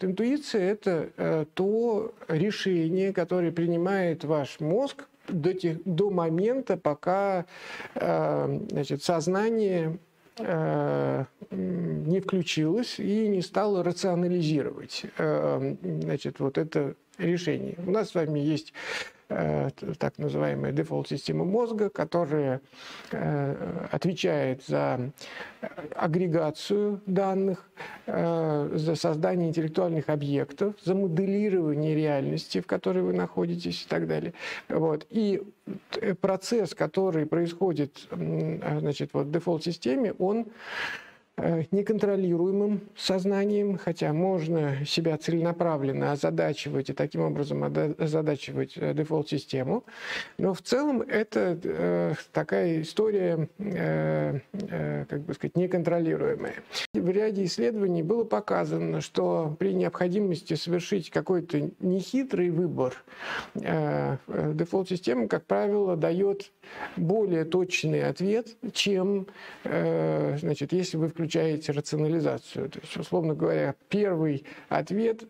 Интуиция – это то решение, которое принимает ваш мозг до момента, пока сознание не включилось и не стало рационализировать вот это решение. У нас с вами есть так называемая дефолт-система мозга, которая отвечает за агрегацию данных, за создание интеллектуальных объектов, за моделирование реальности, в которой вы находитесь, и так далее. Вот. И процесс, который происходит в дефолт-системе, он неконтролируемым сознанием, хотя можно себя целенаправленно озадачивать и таким образом озадачивать дефолт-систему. Но в целом это такая история, неконтролируемая. В ряде исследований было показано, что при необходимости совершить какой-то нехитрый выбор, дефолт-система, как правило, дает более точный ответ, чем если вы включаете рационализацию. То есть, условно говоря, первый ответ,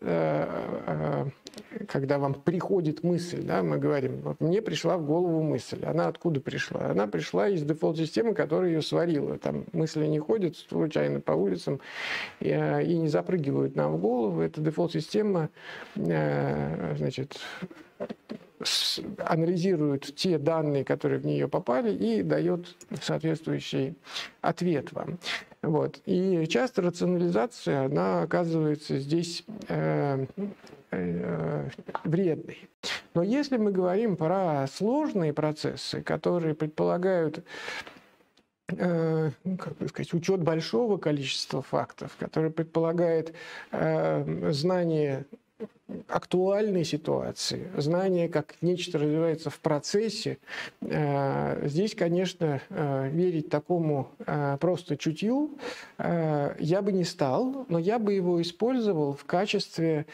когда вам приходит мысль, да, мы говорим, вот мне пришла в голову мысль. Она откуда пришла? Она пришла из дефолт-системы, которая ее сварила. Там мысли не ходят случайно по улицам и не запрыгивают нам в голову. Эта дефолт-система, анализирует те данные, которые в нее попали, и дает соответствующий ответ вам. Вот. И часто рационализация, она оказывается здесь вредной. Но если мы говорим про сложные процессы, которые предполагают учет большого количества фактов, которые предполагают знание актуальной ситуации, знание, как нечто развивается в процессе, здесь, конечно, верить такому просто чутью я бы не стал, но я бы его использовал в качестве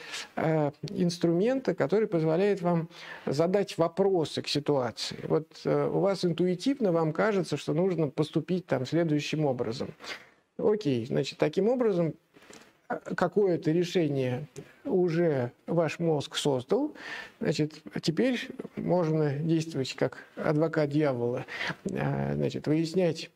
инструмента, который позволяет вам задать вопросы к ситуации. Вот у вас интуитивно вам кажется, что нужно поступить там следующим образом. Окей, таким образом какое-то решение уже ваш мозг создал, теперь можно действовать как адвокат дьявола, выяснять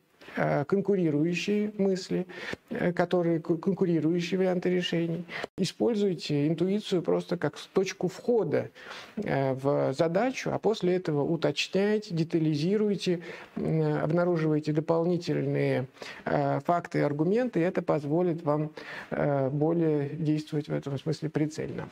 конкурирующие мысли, конкурирующие варианты решений. Используйте интуицию просто как точку входа в задачу, а после этого уточняйте, детализируйте, обнаруживайте дополнительные факты и аргументы, и это позволит вам более действовать в этом смысле прицельно.